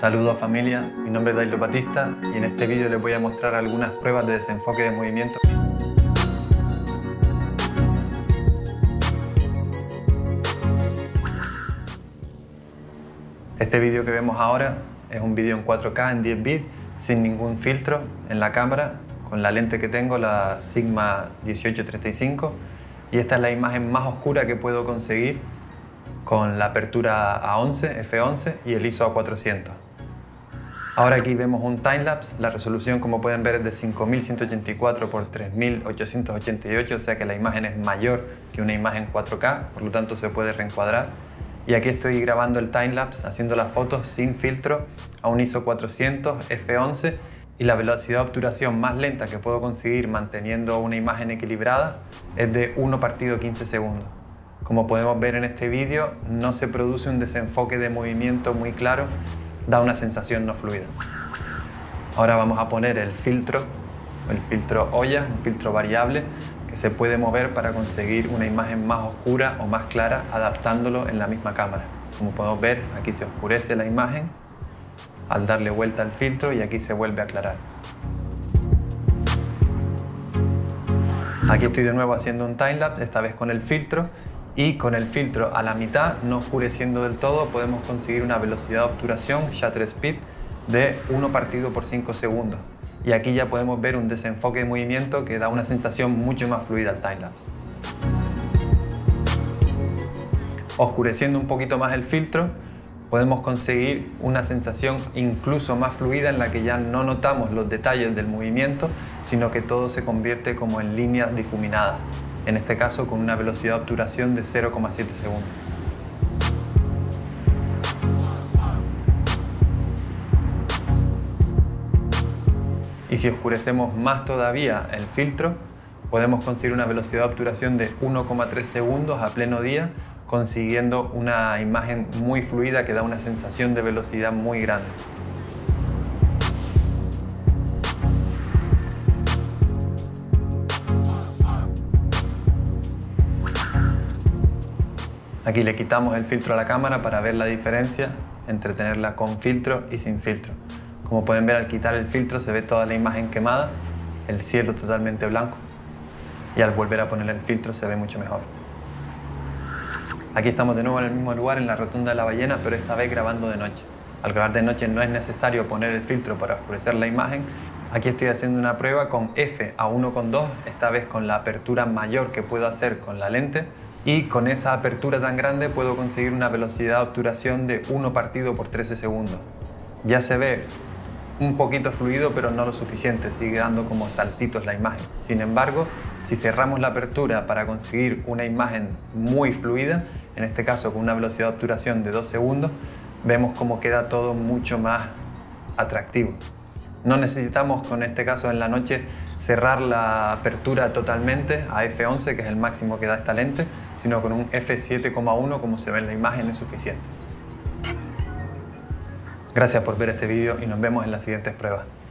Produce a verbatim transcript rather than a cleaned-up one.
Saludos familia, mi nombre es Dailos Batista y en este vídeo les voy a mostrar algunas pruebas de desenfoque de movimiento. Este vídeo que vemos ahora es un vídeo en cuatro K en diez bits sin ningún filtro en la cámara, con la lente que tengo, la Sigma dieciocho treinta y cinco, y esta es la imagen más oscura que puedo conseguir con la apertura A once, F once y el I S O a cuatrocientos. Ahora aquí vemos un timelapse. La resolución, como pueden ver, es de cinco mil ciento ochenta y cuatro por tres mil ochocientos ochenta y ocho, o sea que la imagen es mayor que una imagen cuatro K, por lo tanto se puede reencuadrar. Y aquí estoy grabando el timelapse, haciendo las fotos sin filtro a un I S O cuatrocientos, F once, y la velocidad de obturación más lenta que puedo conseguir manteniendo una imagen equilibrada es de uno partido quince segundos. Como podemos ver en este vídeo, no se produce un desenfoque de movimiento muy claro, da una sensación no fluida. Ahora vamos a poner el filtro, el filtro Hoya, un filtro variable, que se puede mover para conseguir una imagen más oscura o más clara adaptándolo en la misma cámara. Como podemos ver, aquí se oscurece la imagen al darle vuelta al filtro y aquí se vuelve a aclarar. Aquí estoy de nuevo haciendo un timelapse, esta vez con el filtro, y con el filtro a la mitad, no oscureciendo del todo, podemos conseguir una velocidad de obturación, shutter speed, de uno partido por cinco segundos. Y aquí ya podemos ver un desenfoque de movimiento que da una sensación mucho más fluida al timelapse. Oscureciendo un poquito más el filtro, podemos conseguir una sensación incluso más fluida en la que ya no notamos los detalles del movimiento, sino que todo se convierte como en líneas difuminadas, en este caso con una velocidad de obturación de cero coma siete segundos. Y si oscurecemos más todavía el filtro, podemos conseguir una velocidad de obturación de uno coma tres segundos a pleno día, consiguiendo una imagen muy fluida que da una sensación de velocidad muy grande. Aquí le quitamos el filtro a la cámara para ver la diferencia entre tenerla con filtro y sin filtro. Como pueden ver, al quitar el filtro se ve toda la imagen quemada, el cielo totalmente blanco, y al volver a poner el filtro se ve mucho mejor. Aquí estamos de nuevo en el mismo lugar, en la rotonda de la Ballena, pero esta vez grabando de noche. Al grabar de noche no es necesario poner el filtro para oscurecer la imagen. Aquí estoy haciendo una prueba con F a uno coma dos, esta vez con la apertura mayor que puedo hacer con la lente, y con esa apertura tan grande puedo conseguir una velocidad de obturación de uno partido por trece segundos. Ya se ve un poquito fluido, pero no lo suficiente, sigue dando como saltitos la imagen. Sin embargo, si cerramos la apertura para conseguir una imagen muy fluida, en este caso con una velocidad de obturación de dos segundos, vemos cómo queda todo mucho más atractivo. No necesitamos, con este caso en la noche, cerrar la apertura totalmente a F once, que es el máximo que da esta lente, sino con un F siete coma uno, como se ve en la imagen, es suficiente. Gracias por ver este vídeo y nos vemos en las siguientes pruebas.